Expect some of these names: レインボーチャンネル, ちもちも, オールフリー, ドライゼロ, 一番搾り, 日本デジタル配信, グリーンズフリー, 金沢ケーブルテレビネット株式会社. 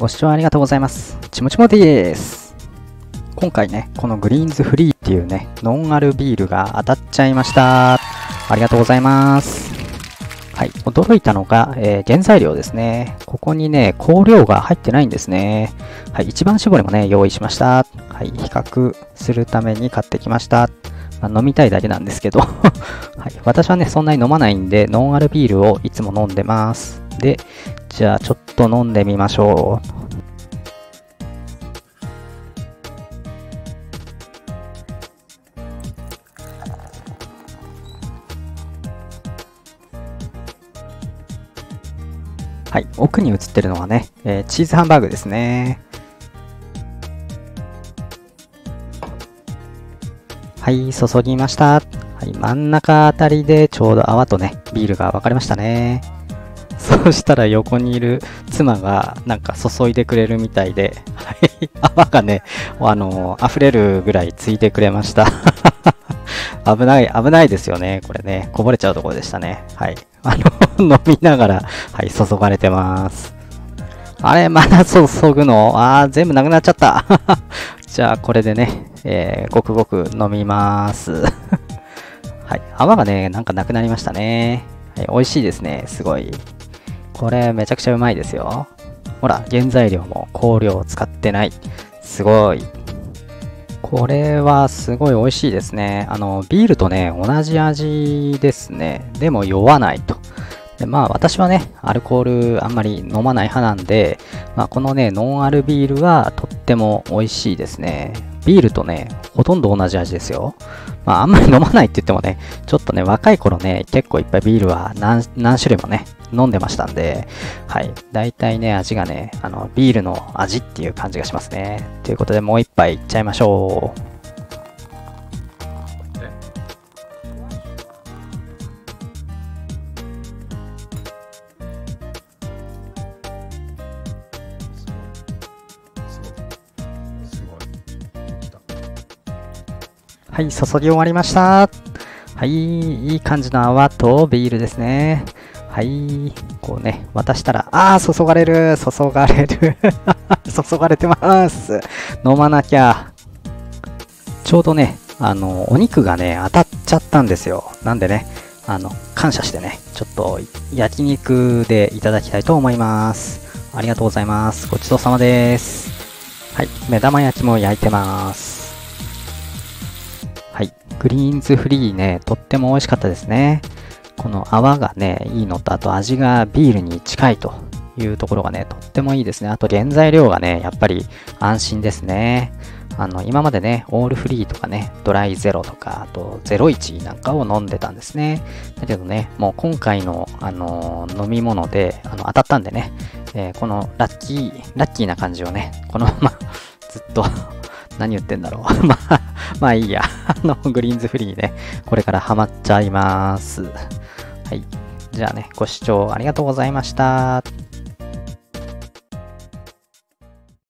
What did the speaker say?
ご視聴ありがとうございます。ちもちもです。今回ね、このグリーンズフリーっていうね、ノンアルビールが当たっちゃいました。ありがとうございます。はい、驚いたのが、原材料ですね。ここにね、香料が入ってないんですね。はい、一番搾りもね、用意しました。はい、比較するために買ってきました。飲みたいだけなんですけど、はい、私はね、そんなに飲まないんで、ノンアルビールをいつも飲んでます。で、じゃあちょっと飲んでみましょう。はい、奥に映ってるのはね、チーズハンバーグですね。はい、注ぎました。はい、真ん中あたりでちょうど泡とね、ビールが分かれましたね。そうしたら横にいる妻がなんか注いでくれるみたいで、はい、泡がね、溢れるぐらいついてくれました。危ない、危ないですよね、これね。こぼれちゃうところでしたね。はい。飲みながら、はい、注がれてます。あれ、まだ注ぐの？あー、全部なくなっちゃった。じゃあ、これでね。ごくごく飲みます。はい。泡がね、なんかなくなりましたね。はい。美味しいですね。すごい。これ、めちゃくちゃうまいですよ。ほら、原材料も香料を使ってない。すごい。これはすごい美味しいですね。ビールとね、同じ味ですね。でも酔わないと。で、まあ私はね、アルコールあんまり飲まない派なんで、まあ、このね、ノンアルビールはとっても美味しいですね。ビールとね、ほとんど同じ味ですよ。まああんまり飲まないって言ってもね、ちょっとね、若い頃ね、結構いっぱいビールは何種類もね、飲んでましたんで、はい。だいたいね、味がね、ビールの味っていう感じがしますね。ということで、もう一杯いっちゃいましょう。はい、注ぎ終わりました。はい、いい感じの泡とビールですね。はい、こうね、渡したら、あー、注がれる、注がれる、注がれてます。飲まなきゃ。ちょうどね、お肉がね、当たっちゃったんですよ。なんでね、感謝してね、ちょっと焼肉でいただきたいと思います。ありがとうございます。ごちそうさまです。はい、目玉焼きも焼いてます。はい、グリーンズフリーね、とっても美味しかったですね。この泡がね、いいのと、あと味がビールに近いというところがね、とってもいいですね。あと原材料がね、やっぱり安心ですね。今までね、オールフリーとかね、ドライゼロとか、あと01なんかを飲んでたんですね。だけどね、もう今回の、飲み物で当たったんでね、このラッキーな感じをね、このままずっと何言ってんだろう。まあいいや。グリーンズフリーにね、これからハマっちゃいます。はい。じゃあね、ご視聴ありがとうございました。